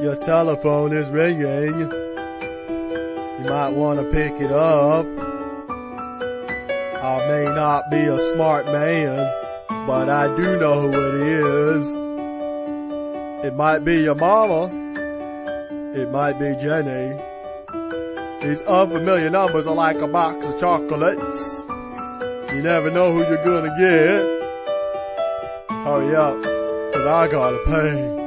Your telephone is ringing. You might want to pick it up. I may not be a smart man, but I do know who it is. It might be your mama. It might be Jenny. These unfamiliar numbers are like a box of chocolates. You never know who you're gonna get. Hurry up, 'cause I gotta pay.